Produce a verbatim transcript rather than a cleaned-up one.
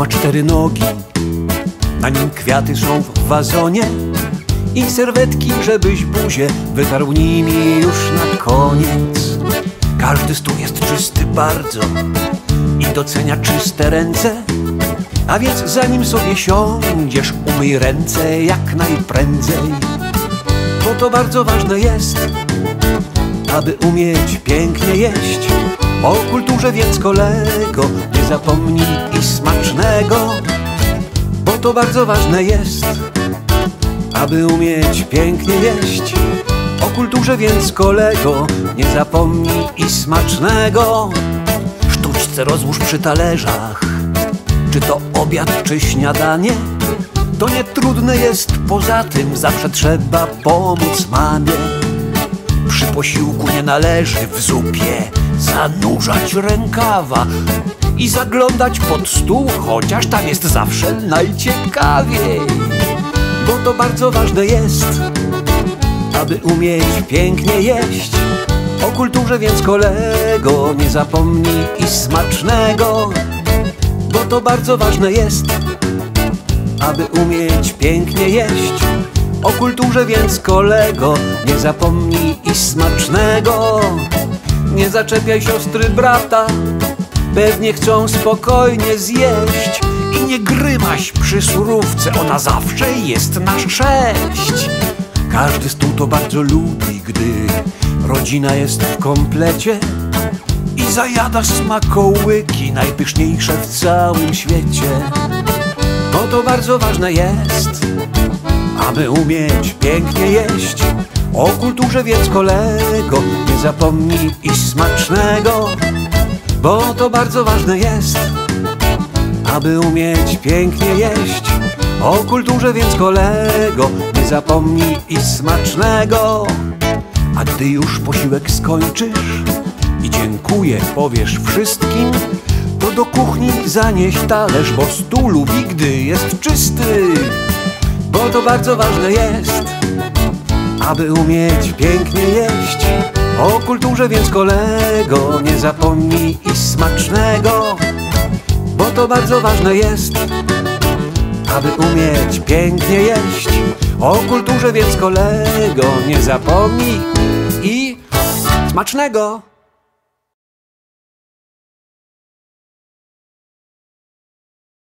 ma cztery nogi, na nim kwiaty są w wazonie i serwetki, żebyś buzię wytarł nimi już na koniec. Każdy stół jest czysty bardzo i docenia czyste ręce, a więc zanim sobie siądziesz, umyj ręce jak najprędzej. Bo to bardzo ważne jest, aby umieć pięknie jeść. O kulturze więc, kolego, nie zapomnij i smacznego. Bo to bardzo ważne jest, aby umieć pięknie jeść. O kulturze więc, kolego, nie zapomnij i smacznego. Sztuczce rozłóż przy talerzach, czy to obiad, czy śniadanie. To nie trudne jest, poza tym zawsze trzeba pomóc mamie. Przy posiłku nie należy w zupie zanurzać rękawa i zaglądać pod stół, chociaż tam jest zawsze najciekawiej. Bo to bardzo ważne jest, aby umieć pięknie jeść. O kulturze więc, kolego, nie zapomnij i smacznego. Bo to bardzo ważne jest, aby umieć pięknie jeść. O kulturze więc, kolego, nie zapomnij i smacznego. Nie zaczepiaj siostry brata, pewnie chcą spokojnie zjeść. I nie grymaś przy surówce, ona zawsze jest na sześć. Każdy stół to bardzo lubi, gdy rodzina jest w komplecie i zajada smakołyki najpyszniejsze w całym świecie. Bo to bardzo ważne jest, aby umieć pięknie jeść. O kulturze więc, kolego, nie zapomnij i smacznego. Bo to bardzo ważne jest, aby umieć pięknie jeść. O kulturze więc, kolego, nie zapomnij i smacznego. A gdy już posiłek skończysz i dziękuję powiesz wszystkim, to do kuchni zanieś talerz, bo stół lubi, gdy jest czysty. Bo to bardzo ważne jest, aby umieć pięknie jeść. O kulturze więc, kolego, nie zapomnij i smacznego. Bo to bardzo ważne jest, aby umieć pięknie jeść. O kulturze więc, kolego, nie zapomnij i smacznego.